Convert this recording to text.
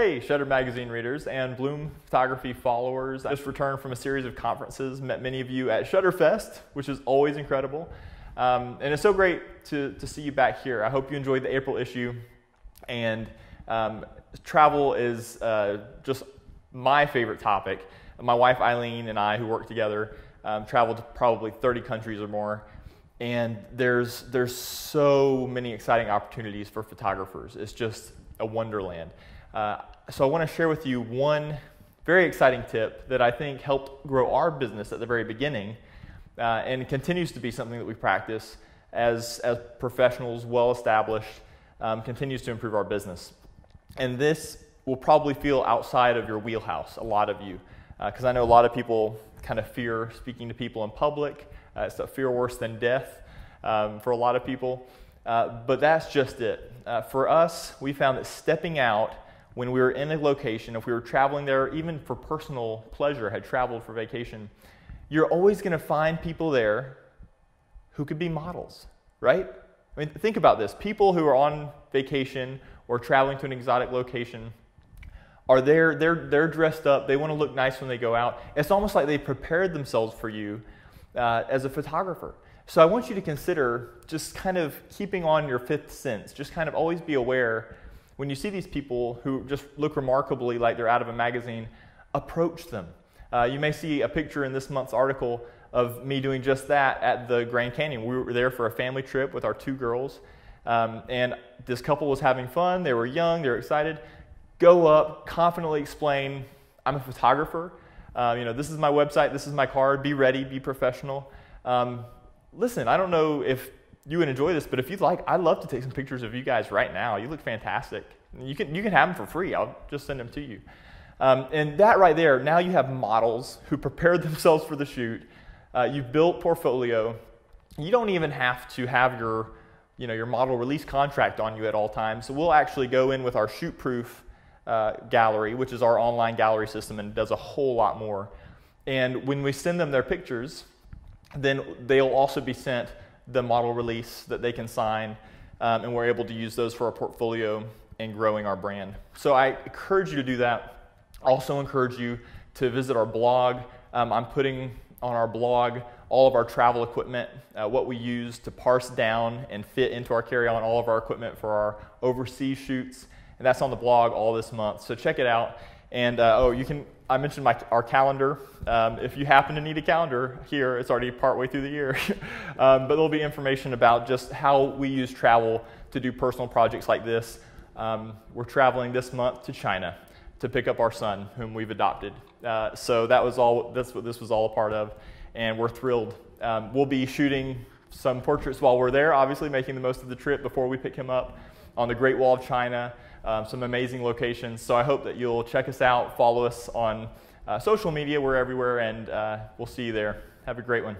Hey, Shutter Magazine readers and Bloom Photography followers. I just returned from a series of conferences, met many of you at Shutterfest, which is always incredible. And it's so great to see you back here. I hope you enjoyed the April issue. And travel is just my favorite topic. My wife, Eileen, and I, who work together, traveled to probably 30 countries or more. And there's so many exciting opportunities for photographers. It's just a wonderland. So I want to share with you one very exciting tip that I think helped grow our business at the very beginning and continues to be something that we practice as professionals, well-established, continues to improve our business. And this will probably feel outside of your wheelhouse, a lot of you, because I know a lot of people kind of fear speaking to people in public. It's a fear worse than death for a lot of people, but that's just it. For us, we found that stepping out when we were in a location, if we were traveling there, even for personal pleasure, had traveled for vacation, you're always going to find people there who could be models, right? I mean, think about this. People who are on vacation or traveling to an exotic location are there, they're dressed up, they want to look nice when they go out. It's almost like they prepared themselves for you as a photographer. So I want you to consider just kind of keeping on your fifth sense, just kind of always be aware when you see these people who just look remarkably like they're out of a magazine, approach them. You may see a picture in this month's article of me doing just that at the Grand Canyon. We were there for a family trip with our two girls, and this couple was having fun. They were young, they were excited. Go up, confidently explain, I'm a photographer. You know, this is my website, this is my card, be ready, be professional. Listen, I don't know if you would enjoy this, but if you'd like, I'd love to take some pictures of you guys right now. You look fantastic. You can have them for free. I'll just send them to you. And that right there, now you have models who prepared themselves for the shoot. You've built portfolio. You don't even have to have your, your model release contract on you at all times. So we'll actually go in with our Shoot Proof gallery, which is our online gallery system and does a whole lot more. And when we send them their pictures, then they'll also be sent the model release that they can sign, and we're able to use those for our portfolio and growing our brand. So I encourage you to do that. I also encourage you to visit our blog. I'm putting on our blog all of our travel equipment, what we use to parse down and fit into our carry-on, all of our equipment for our overseas shoots, and that's on the blog all this month. So check it out. And oh, you can, I mentioned our calendar. If you happen to need a calendar here, it's already partway through the year. But there'll be information about just how we use travel to do personal projects like this. We're traveling this month to China to pick up our son, whom we've adopted. So that's what this was all a part of, and we're thrilled. We'll be shooting some portraits while we're there, obviously making the most of the trip before we pick him up on the Great Wall of China. Some amazing locations. So I hope that you'll check us out, follow us on social media. We're everywhere, and we'll see you there. Have a great one.